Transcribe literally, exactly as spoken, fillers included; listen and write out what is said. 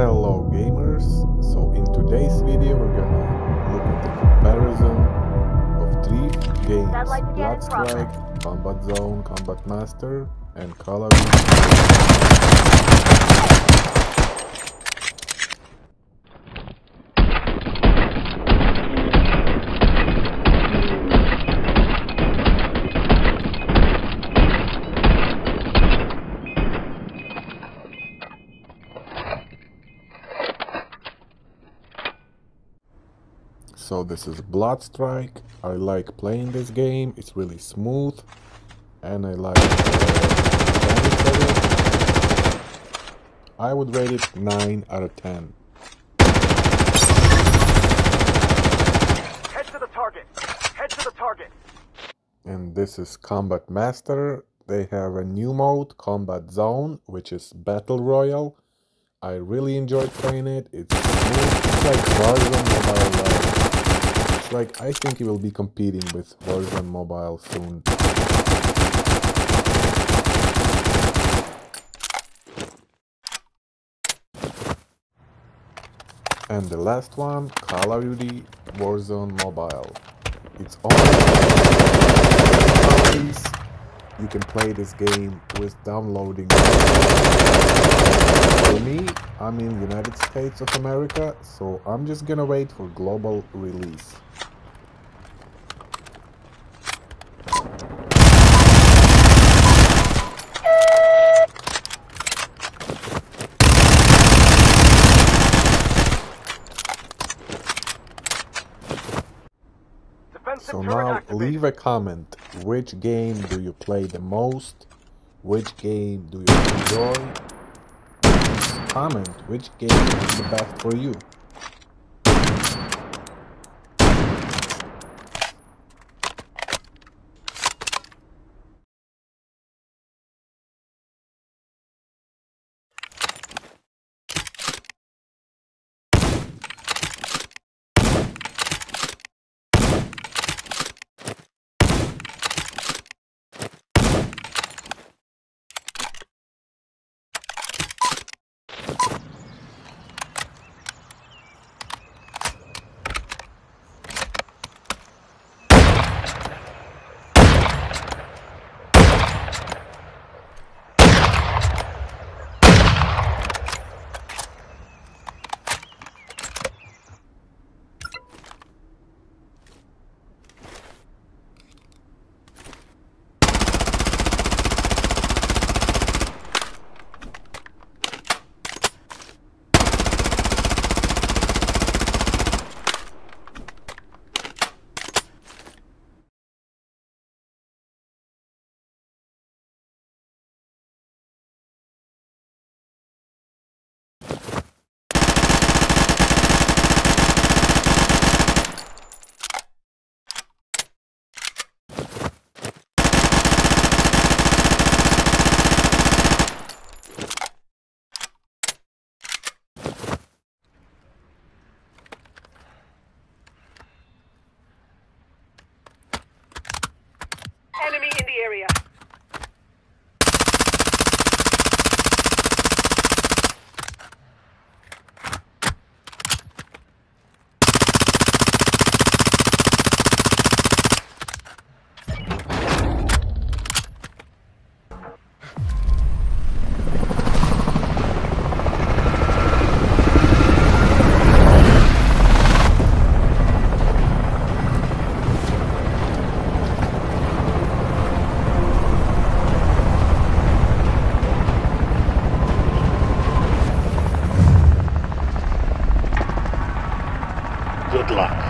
Hello gamers, so in today's video we're gonna look at the comparison of three games, Blood Strike, Combat Zone, Combat Master and Call of Duty. So this is Blood Strike. I like playing this game, it's really smooth and I like it. I would rate it nine out of ten. Head to the target. Head to the target. And this is Combat Master. They have a new mode, Combat Zone, which is Battle Royale. I really enjoyed playing it. It's, it's like Warzone Mobile. Like, I think he will be competing with Warzone Mobile soon. And the last one, Call of Duty Warzone Mobile. It's only you can play this game with downloading. For me, I'm in the United States of America, so I'm just gonna wait for global release. So now leave a comment, which game do you play the most, which game do you enjoy, and comment which game is the best for you. Area. Good luck.